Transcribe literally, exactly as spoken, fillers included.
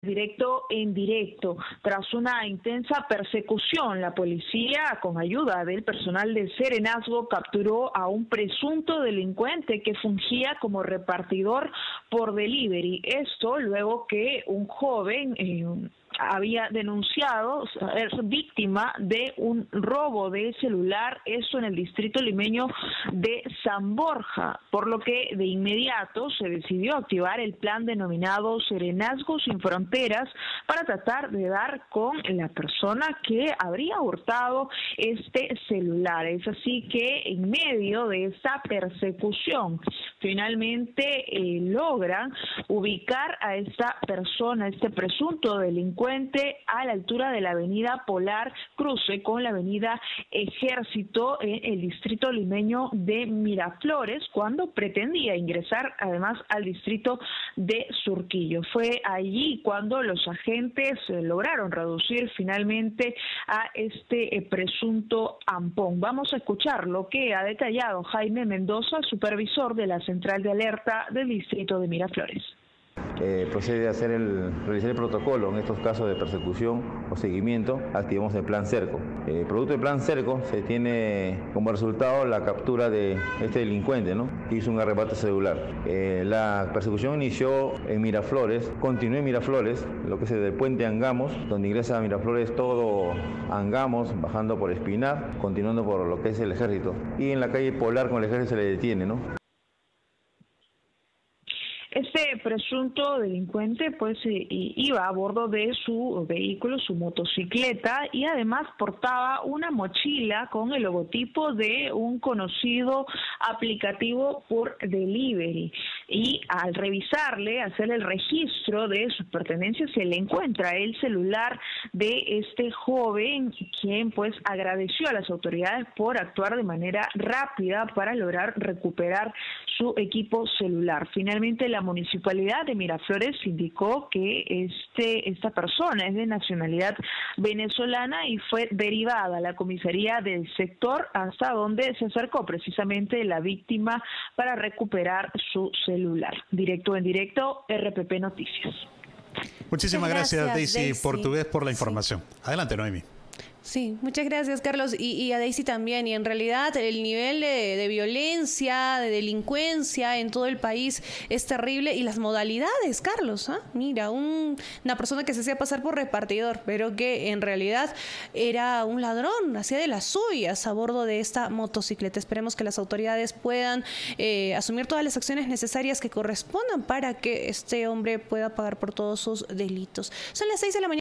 Directo en directo, tras una intensa persecución, la policía, con ayuda del personal de Serenazgo, capturó a un presunto delincuente que fungía como repartidor por delivery. Esto luego que un joven eh, había denunciado ser víctima de un robo de celular, eso en el distrito limeño de San Borja, por lo que de inmediato se decidió activar el plan denominado Serenazgo sin Fronteras para tratar de dar con la persona que habría hurtado este celular. Es así que en medio de esta persecución, finalmente eh, logran ubicar a esta persona, a este presunto delincuente, a la altura de la avenida Polar Cruce con la avenida Ejército en el distrito limeño de Miraflores, cuando pretendía ingresar además al distrito de Surquillo. Fue allí cuando los agentes lograron reducir finalmente a este presunto ampón. Vamos a escuchar lo que ha detallado Jaime Mendoza, supervisor de la Central de Alerta del distrito de Miraflores. Eh, procede a hacer el, realizar el protocolo en estos casos de persecución o seguimiento. Activamos el plan cerco. Eh, producto del plan cerco se tiene como resultado la captura de este delincuente, ¿no?, que hizo un arrebato celular. Eh, la persecución inició en Miraflores, continuó en Miraflores, lo que es el puente Angamos, donde ingresa a Miraflores todo Angamos, bajando por Espinar, continuando por lo que es el Ejército. Y en la calle Polar con el Ejército se le detiene, ¿no? Este presunto delincuente pues iba a bordo de su vehículo, su motocicleta, y además portaba una mochila con el logotipo de un conocido aplicativo por delivery. Y al revisarle, hacer el registro de sus pertenencias, se le encuentra el celular de este joven, quien pues agradeció a las autoridades por actuar de manera rápida para lograr recuperar su equipo celular. Finalmente, la La municipalidad de Miraflores indicó que este esta persona es de nacionalidad venezolana y fue derivada a la comisaría del sector, hasta donde se acercó precisamente la víctima para recuperar su celular. Directo en directo, R P P Noticias. Muchísimas gracias, gracias Daisy, Daisy Portugués, por la información. Sí. Adelante, Noemi. Sí, muchas gracias, Carlos, y, y a Daisy también. Y en realidad el nivel de, de violencia, de delincuencia en todo el país es terrible, y las modalidades, Carlos, ¿eh? Mira, un, una persona que se hacía pasar por repartidor, pero que en realidad era un ladrón, hacía de las suyas a bordo de esta motocicleta. Esperemos que las autoridades puedan eh, asumir todas las acciones necesarias que correspondan para que este hombre pueda pagar por todos sus delitos. Son las seis de la mañana.